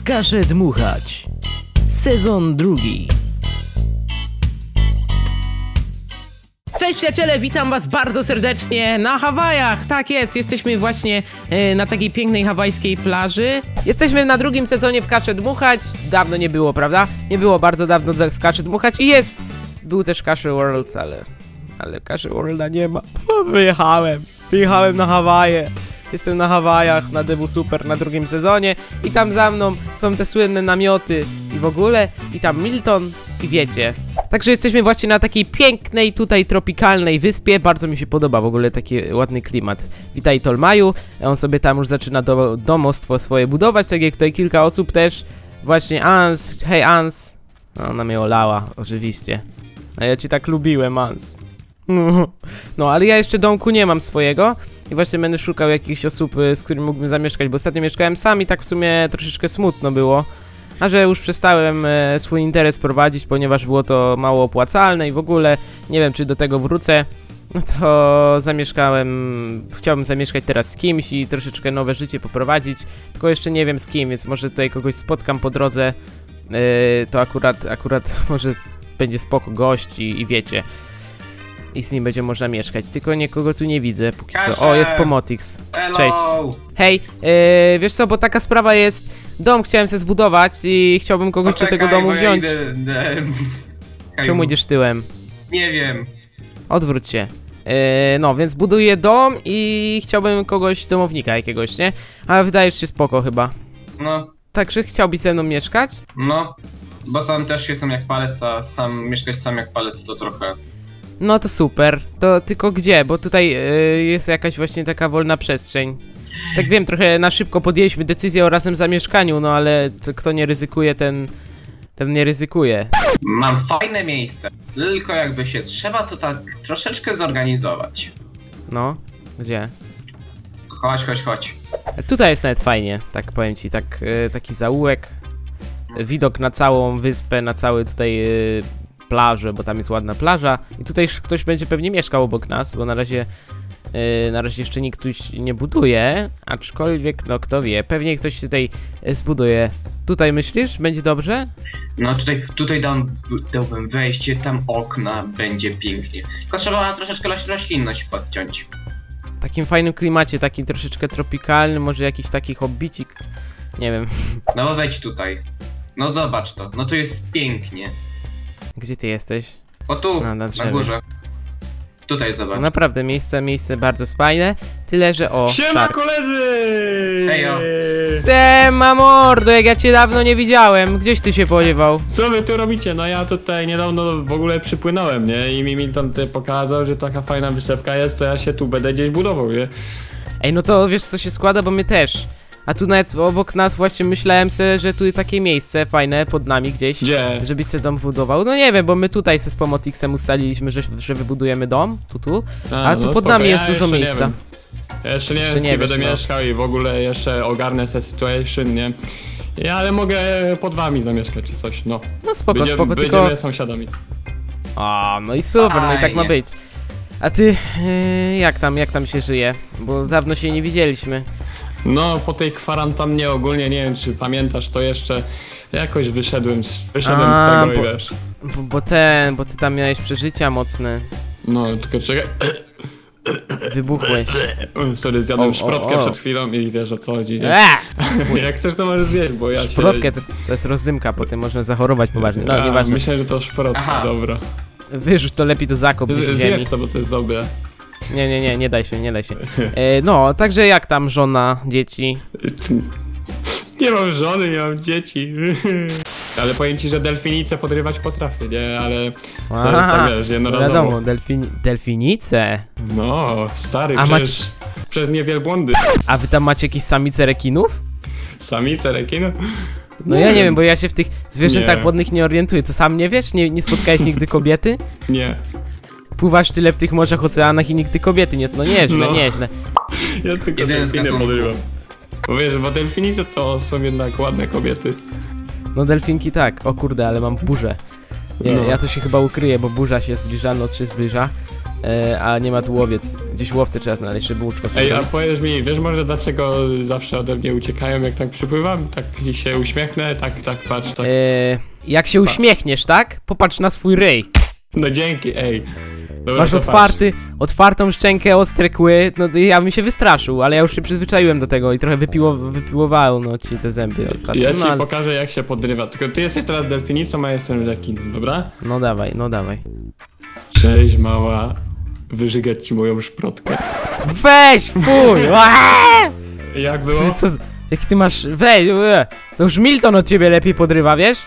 w Kashe Dmuchać. Sezon 2. Cześć przyjaciele, witam was bardzo serdecznie na Hawajach. Tak jest, jesteśmy właśnie na takiej pięknej hawajskiej plaży. Jesteśmy na 2. sezonie w Kashe Dmuchać. Dawno nie było, prawda? Nie było bardzo dawno w Kashe Dmuchać i jest. Był też Kashe World, ale Kashe Worlda nie ma. Wyjechałem na Hawaje. Jestem na Hawajach, na DW Super, na 2. sezonie i tam za mną są te słynne namioty i w ogóle, i tam Milton, i wiecie. Także jesteśmy właśnie na takiej pięknej, tutaj tropikalnej wyspie, bardzo mi się podoba w ogóle taki ładny klimat. Witaj Tolmaju, on sobie tam już zaczyna domostwo swoje budować, tak jak tutaj kilka osób też, właśnie Ans, hej Ans. No, ona mnie olała, oczywiście. A ja cię tak lubiłem, Ans. No, ale ja jeszcze domku nie mam swojego i właśnie będę szukał jakichś osób, z którymi mógłbym zamieszkać, bo ostatnio mieszkałem sam i tak w sumie troszeczkę smutno było. A że już przestałem swój interes prowadzić, ponieważ było to mało opłacalne i w ogóle nie wiem, czy do tego wrócę. No to chciałbym zamieszkać teraz z kimś i troszeczkę nowe życie poprowadzić, tylko jeszcze nie wiem z kim, więc może tutaj kogoś spotkam po drodze, to akurat może będzie spoko gość i wiecie. I z nim będzie można mieszkać, tylko nikogo tu nie widzę póki Kasze. Co. O, jest Pomotix. Cześć. Hej, wiesz co, bo taka sprawa jest. Dom chciałem sobie zbudować i chciałbym kogoś do tego domu wziąć. Czemu idziesz tyłem? Nie wiem. Odwróć się. No, więc buduję dom i chciałbym kogoś, domownika jakiegoś, nie? Ale wydajesz się spoko chyba. No. Także chciałbyś ze mną mieszkać? No, bo sam też jestem jak palec, a mieszkać sam jak palec to trochę... No to super, to tylko gdzie? Bo tutaj jest jakaś właśnie taka wolna przestrzeń. Tak wiem, trochę na szybko podjęliśmy decyzję o razem zamieszkaniu, no ale kto nie ryzykuje, ten nie ryzykuje. Mam fajne miejsce, tylko jakby się trzeba to tak troszeczkę zorganizować. No, gdzie? Chodź. Tutaj jest nawet fajnie, tak powiem ci, taki zaułek. Widok na całą wyspę, na cały tutaj... plażę, bo tam jest ładna plaża i tutaj ktoś będzie pewnie mieszkał obok nas, bo na razie jeszcze nikt tu nie buduje, aczkolwiek no kto wie, pewnie ktoś tutaj zbuduje. Tutaj myślisz? Będzie dobrze? No tutaj dałbym wejście, tam okna, będzie pięknie. Tylko trzeba troszeczkę roślinność podciąć. W takim fajnym klimacie, taki troszeczkę tropikalny, może jakiś taki hobbicik, nie wiem. No bo wejdź tutaj, no zobacz to, no tu jest pięknie. Gdzie ty jesteś? O tu, na górze. Tutaj zobacz. No naprawdę, miejsce bardzo fajne. Tyle, że o... Siema koledzy! Hejo! Siema mordo, jak ja cię dawno nie widziałem. Gdzieś ty się podziewał? Co wy tu robicie? No ja tutaj niedawno w ogóle przypłynąłem, nie? I mi Milton pokazał, że taka fajna wysepka jest, to ja się tu będę gdzieś budował, nie? Ej, no to wiesz co się składa, bo mnie też. A tu nawet obok nas właśnie myślałem sobie, że tu takie miejsce fajne pod nami gdzieś, yeah. Żebyś sobie dom budował. No nie wiem, bo my tutaj z Pomotixem ustaliliśmy, że wybudujemy dom, a tu no, pod spoko. Nami jest dużo miejsca. Jeszcze nie wiem, z kim będę mieszkał i w ogóle jeszcze ogarnę se situation, nie? Ja, ale mogę pod wami zamieszkać czy coś, no. No spoko, będziemy sąsiadami. A, no i super, no i tak ma być. A ty, jak tam się żyje? Bo dawno się nie widzieliśmy. No, po tej kwarantannie ogólnie, nie wiem czy pamiętasz to jeszcze, jakoś wyszedłem z tego, wiesz. Bo ty tam miałeś przeżycia mocne. No, tylko czekaj. Wybuchłeś. Sorry, zjadłem szprotkę przed chwilą i wiesz o co chodzi. Jak chcesz to możesz zjeść, bo ja szprotkę to jest rozdymka, potem można zachorować poważnie. No, nieważne. Myślę, że to szprotka, dobra. Wyrzuć to lepiej do zakop. Zjedz to, bo to jest dobre. Nie daj się. No, także jak tam żona, dzieci? Nie mam żony, nie mam dzieci. Ale powiem ci, że delfinice podrywać potrafię, nie? Ale to jest tak, wiesz, jednorazowo. Wiadomo, delfinice? No, stary, przez niewielbłądy. A wy tam macie jakieś samice rekinów? Samice rekinów? No ja nie wiem, bo ja się w tych zwierzętach wodnych nie orientuję. To sam nie wiesz? Nie spotkałeś nigdy kobiety? Nie. Pływasz tyle w tych morzach, oceanach i nigdy kobiety nie... No nieźle. Ja tylko delfiny podrywam. Bo wiesz, bo delfinice to są jednak ładne kobiety. No delfinki tak. O kurde, ale mam burzę. Nie, ja to się chyba ukryję, bo burza się zbliża, noc się zbliża. a nie ma tu łowiec. Gdzieś łowcę trzeba znaleźć, żeby łuczkę sobie. Ej, a powiesz mi, wiesz może dlaczego zawsze ode mnie uciekają, jak tak przypływam? Tak się uśmiechnę, tak patrz, tak. Jak się uśmiechniesz, tak? Popatrz na swój ryj. No dzięki, ej. Dobra, masz otwartą szczękę, ostre kły, no ja bym się wystraszył, ale ja już się przyzwyczaiłem do tego i trochę wypiłowało no ci te zęby ostatnio. Ja ci pokażę jak się podrywa, tylko ty jesteś teraz delfinicą, a ja jestem rekinem, dobra? No dawaj, no dawaj. Cześć mała, wyżygać ci moją szprotkę. Weź, fuj! Jak było? Jak ty masz, weź, to już Milton od ciebie lepiej podrywa, wiesz?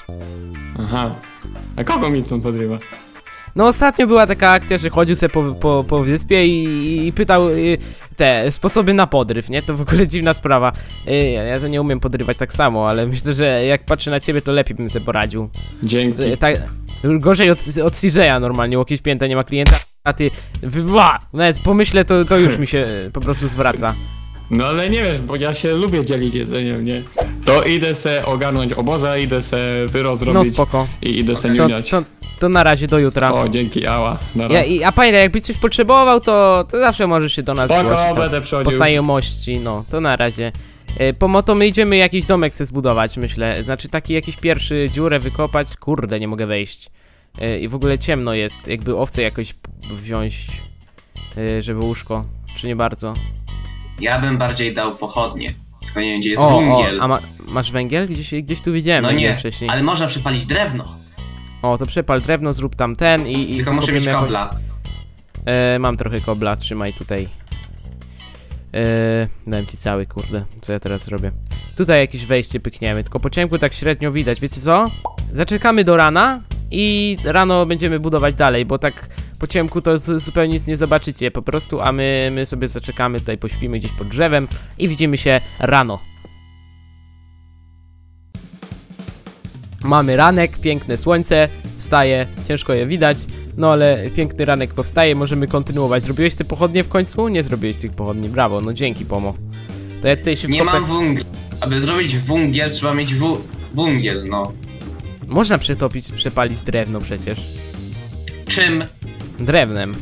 Aha, a kogo Milton podrywa? No ostatnio była taka akcja, że chodził sobie po wyspie i pytał te sposoby na podryw, nie? To w ogóle dziwna sprawa. Ja to nie umiem podrywać tak samo, ale myślę, że jak patrzę na ciebie, to lepiej bym sobie poradził. Dzięki. Gorzej od CJ'a normalnie, łokieć pięta, nie ma klienta, a ty... Nawet pomyślę, to już mi się po prostu zwraca. No ale nie wiesz, bo ja się lubię dzielić jedzeniem, nie? To idę se ogarnąć oboza, idę se wyroz zrobić. No spoko. I idę se niuniać. To na razie do jutra. O, dzięki, ała. Na razie. A pamiętaj, jakbyś coś potrzebował, to zawsze możesz się do nas zgłosić. Spoko, będę przychodził. Po znajomości, no, to na razie. To my idziemy jakiś domek sobie zbudować, myślę. Znaczy taki jakiś pierwszy dziurę wykopać. Kurde, nie mogę wejść. I w ogóle ciemno jest, jakby owce jakoś wziąć, żeby łóżko. Czy nie bardzo? Ja bym bardziej dał pochodnie. Tylko nie wiem, gdzie jest węgiel. A masz węgiel? Gdzieś tu widziałem. No nie, wcześniej. Ale można przepalić drewno. O, to przepal drewno, zrób tam ten i... Tylko muszę mieć kobla. Mam trochę kobla, trzymaj tutaj. Dałem ci cały, kurde, co ja teraz robię. Tutaj jakieś wejście pykniemy, tylko po ciemku tak średnio widać, wiecie co? Zaczekamy do rana i rano będziemy budować dalej, bo tak po ciemku to zupełnie nic nie zobaczycie po prostu, a my sobie zaczekamy, tutaj pośpimy gdzieś pod drzewem i widzimy się rano. Mamy ranek, piękne słońce, wstaje, ciężko je widać, no ale piękny ranek powstaje, możemy kontynuować. Zrobiłeś te pochodnie w końcu? Nie zrobiłeś tych pochodni, brawo, no dzięki Pomo. To jak tutaj się nie mam węgla. Aby zrobić węgiel trzeba mieć węgiel, no. Można przetopić, przepalić drewno przecież. Czym? Drewnem.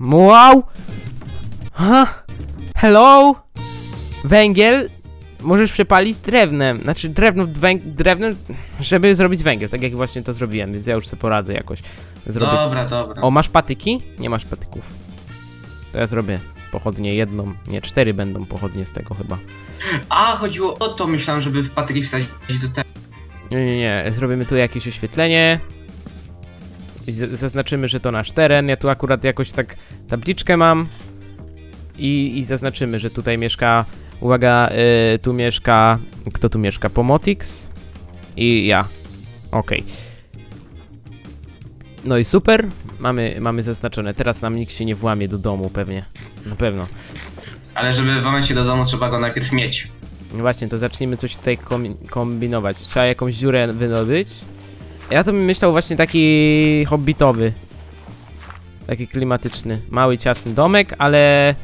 Wow! Huh? Hello? Węgiel? Możesz przepalić drewnem, znaczy drewnem, żeby zrobić węgiel, tak jak właśnie to zrobiłem, więc ja już sobie poradzę jakoś. Zrobię... Dobra. O, masz patyki? Nie masz patyków. To ja zrobię pochodnie jedną, nie, 4 będą pochodnie z tego chyba. A, chodziło o to, myślałem, żeby w patyki wsadzić do tego. Nie, zrobimy tu jakieś oświetlenie. I zaznaczymy, że to nasz teren, ja tu akurat jakoś tak tabliczkę mam. I zaznaczymy, że tutaj mieszka... Uwaga, tu mieszka... Kto tu mieszka? Pomotix i ja. Okej. No i super. Mamy zaznaczone. Teraz nam nikt się nie włamie do domu pewnie. Na pewno. Ale żeby włamać się do domu trzeba go najpierw mieć. No właśnie, to zacznijmy coś tutaj kombinować. Trzeba jakąś dziurę wydobyć. Ja to bym myślał właśnie taki hobbitowy. Taki klimatyczny. Mały, ciasny domek, ale...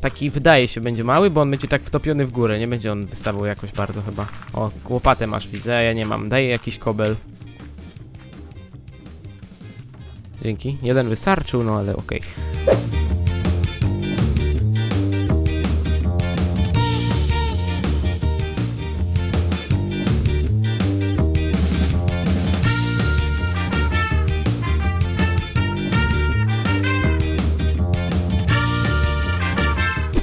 Taki wydaje się będzie mały, bo on będzie tak wtopiony w górę, nie będzie on wystawał jakoś bardzo chyba. O, łopatę masz, widzę, ja nie mam, daj jakiś kobel. Dzięki, jeden wystarczył, no ale okej.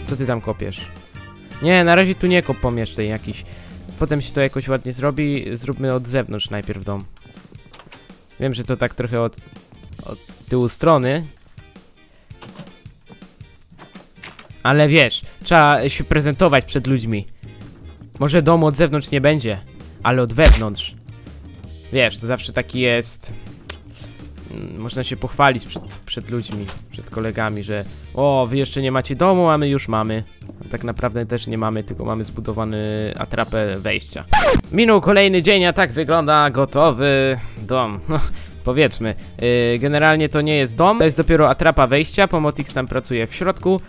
Co ty tam kopiesz? Nie, na razie tu nie kop pomiesz tej jakiś. Potem się to jakoś ładnie zrobi. Zróbmy od zewnątrz najpierw dom. Wiem, że to tak trochę od tyłu strony. Ale wiesz, trzeba się prezentować przed ludźmi. Może domu od zewnątrz nie będzie, ale od wewnątrz. Wiesz, to zawsze taki jest... Można się pochwalić przed ludźmi, przed kolegami, że o, wy jeszcze nie macie domu, a my już mamy. A tak naprawdę też nie mamy, tylko mamy zbudowany atrapę wejścia. Minął kolejny dzień, a tak wygląda gotowy dom. No, powiedzmy, generalnie to nie jest dom, to jest dopiero atrapa wejścia, Pomotix tam pracuje w środku.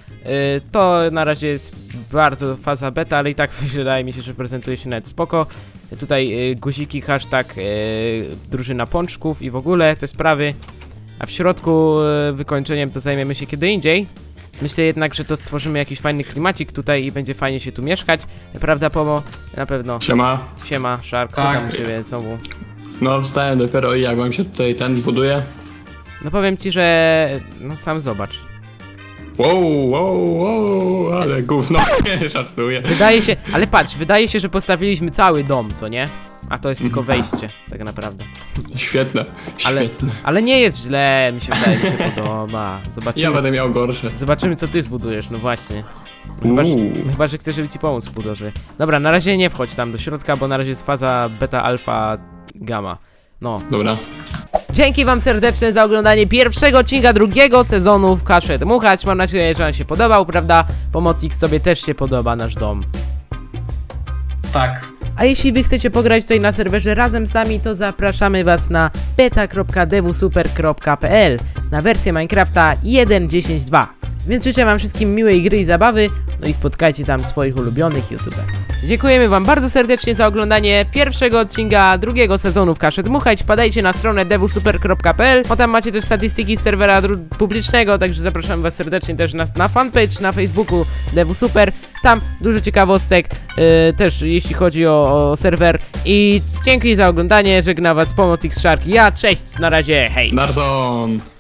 To na razie jest bardzo faza beta, ale i tak wydaje mi się, że prezentuje się nawet spoko. Tutaj guziki, hashtag drużyna pączków i w ogóle te sprawy. a w środku wykończeniem to zajmiemy się kiedy indziej. Myślę jednak, że to stworzymy jakiś fajny klimacik tutaj i będzie fajnie się tu mieszkać. Prawda, Pomo? Na pewno. Siema. Siema, Szark. Co tam u ciebie znowu? No, wstałem dopiero i jak wam się tutaj buduje? No powiem ci, że... no sam zobacz. Wow, wow, wow, ale gówno, nie, żartuję. Wydaje się, ale patrz, wydaje się, że postawiliśmy cały dom, co nie? A to jest tylko wejście, tak naprawdę. Świetne, ale, świetne. Ale nie jest źle, mi się wydaje, mi się podoba. Zobaczymy. Ja będę miał gorsze. Zobaczymy, co ty zbudujesz, no właśnie. Chyba, że chcesz, żeby ci pomóc w budowze. Dobra, na razie nie wchodź tam do środka, bo na razie jest faza beta, alfa, gamma. No. Dobra. Dzięki wam serdecznie za oglądanie pierwszego odcinka drugiego sezonu w Kashe Dmuchać. Mam nadzieję, że on się podobał, prawda? Pomotix, sobie też się podoba nasz dom. Tak. A jeśli wy chcecie pograć tutaj na serwerze razem z nami, to zapraszamy was na beta.dwsuper.pl na wersję Minecrafta 1.10.2. Więc życzę wam wszystkim miłej gry i zabawy, no i spotkajcie tam swoich ulubionych youtuberów. Dziękujemy wam bardzo serdecznie za oglądanie pierwszego odcinka drugiego sezonu w Kashe Dmuchać. Wpadajcie na stronę devusuper.pl, bo tam macie też statystyki z serwera publicznego, także zapraszam was serdecznie też na fanpage na Facebooku DW Super. Tam dużo ciekawostek też jeśli chodzi o serwer. I dzięki za oglądanie, żegna was Pomotix, Szarki, ja, cześć, na razie, hej! Narson!